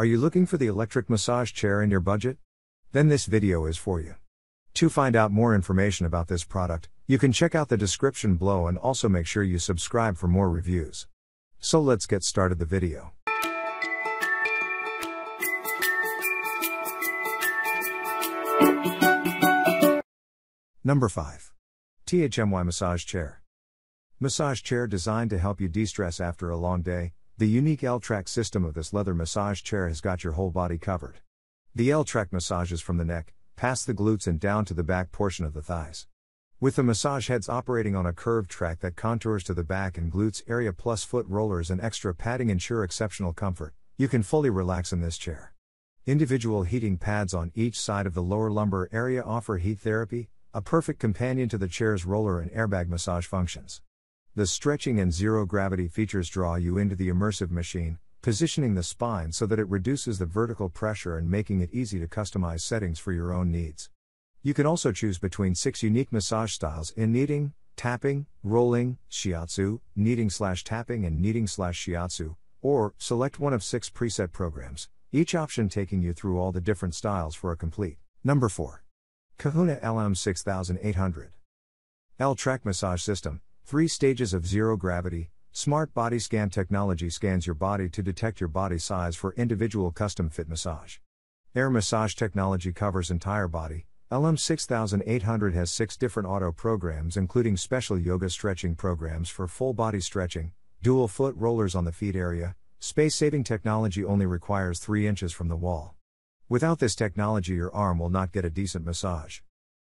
Are you looking for the electric massage chair in your budget? Then this video is for you. To find out more information about this product, you can check out the description below and also make sure you subscribe for more reviews. So let's get started the video. Number 5. THMY Massage Chair. Massage chair designed to help you de-stress after a long day, the unique L-Track system of this leather massage chair has got your whole body covered. The L-Track massages from the neck, past the glutes and down to the back portion of the thighs. With the massage heads operating on a curved track that contours to the back and glutes area plus foot rollers and extra padding ensure exceptional comfort, you can fully relax in this chair. Individual heating pads on each side of the lower lumbar area offer heat therapy, a perfect companion to the chair's roller and airbag massage functions. The stretching and zero-gravity features draw you into the immersive machine, positioning the spine so that it reduces the vertical pressure and making it easy to customize settings for your own needs. You can also choose between 6 unique massage styles in kneading, tapping, rolling, shiatsu, kneading/tapping and kneading/shiatsu, or select one of 6 preset programs, each option taking you through all the different styles for a complete. Number 4. Kahuna LM-6800. L-Track Massage System, 3 stages of zero gravity, smart body scan technology scans your body to detect your body size for individual custom fit massage. Air massage technology covers entire body. LM-6800 has 6 different auto programs including special yoga stretching programs for full body stretching, dual foot rollers on the feet area, space-saving technology only requires 3 inches from the wall. Without this technology your arm will not get a decent massage.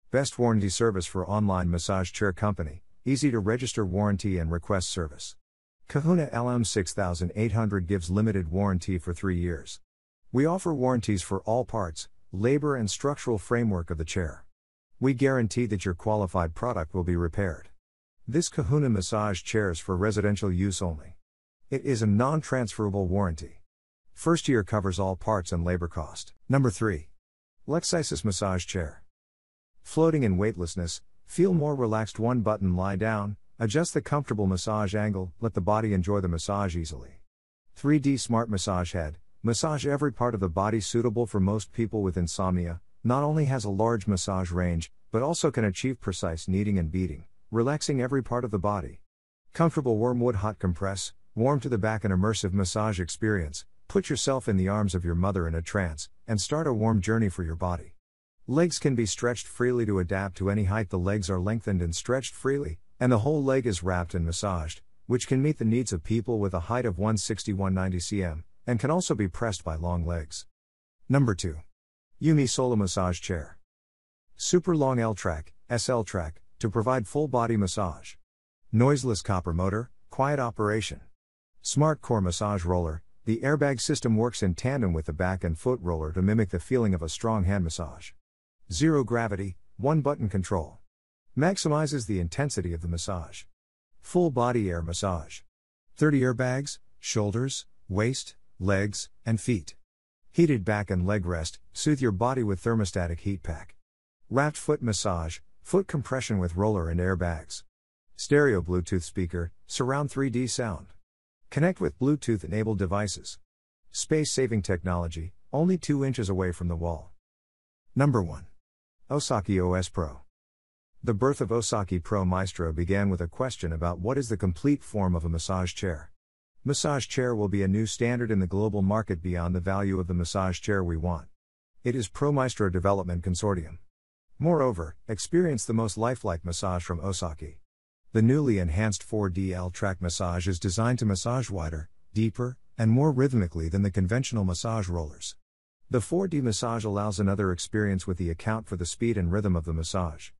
Best warranty service for online massage chair company, easy to register warranty and request service. Kahuna LM-6800 gives limited warranty for 3 years. We offer warranties for all parts, labor and structural framework of the chair. We guarantee that your qualified product will be repaired. This Kahuna massage chair is for residential use only. It is a non-transferable warranty. First year covers all parts and labor cost. Number 3. LEXZAYSYS Massage Chair. Floating in weightlessness, feel more relaxed. 1 button, lie down, adjust the comfortable massage angle, let the body enjoy the massage easily. 3D Smart Massage Head. Massage every part of the body suitable for most people with insomnia, not only has a large massage range, but also can achieve precise kneading and beating, relaxing every part of the body. Comfortable wormwood hot compress, warm to the back and immersive massage experience, put yourself in the arms of your mother in a trance, and start a warm journey for your body. Legs can be stretched freely to adapt to any height. The legs are lengthened and stretched freely, and the whole leg is wrapped and massaged, which can meet the needs of people with a height of 160-190 cm. And can also be pressed by long legs. Number 2. UME Solo Massage Chair. Super long L-Track, SL-Track, to provide full body massage. Noiseless copper motor, quiet operation. Smart core massage roller, the airbag system works in tandem with the back and foot roller to mimic the feeling of a strong hand massage. Zero gravity, 1 button control. Maximizes the intensity of the massage. Full body air massage. 30 airbags, shoulders, waist, legs, and feet. Heated back and leg rest, soothe your body with thermostatic heat pack. Wrapped foot massage, foot compression with roller and airbags. Stereo Bluetooth speaker, surround 3D sound. Connect with Bluetooth-enabled devices. Space-saving technology, only 2 inches away from the wall. Number 1. Osaki OS Pro. The birth of Osaki Pro Maestro began with a question about what is the complete form of a massage chair. Massage chair will be a new standard in the global market beyond the value of the massage chair we want. It is Pro Maestro Development Consortium. Moreover, experience the most lifelike massage from Osaki. The newly enhanced 4D L-Track massage is designed to massage wider, deeper, and more rhythmically than the conventional massage rollers. The 4D massage allows another experience with the account for the speed and rhythm of the massage.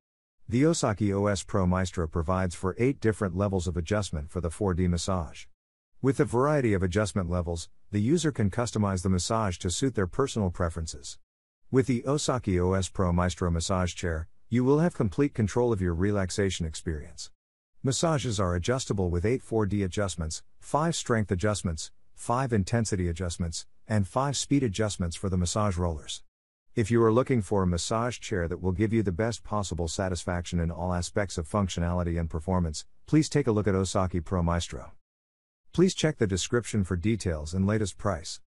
The Osaki OS Pro Maestro provides for 8 different levels of adjustment for the 4D massage. With a variety of adjustment levels, the user can customize the massage to suit their personal preferences. With the Osaki OS Pro Maestro Massage Chair, you will have complete control of your relaxation experience. Massages are adjustable with 8 4D adjustments, 5 strength adjustments, 5 intensity adjustments, and 5 speed adjustments for the massage rollers. If you are looking for a massage chair that will give you the best possible satisfaction in all aspects of functionality and performance, please take a look at Osaki Pro Maestro. Please check the description for details and latest price.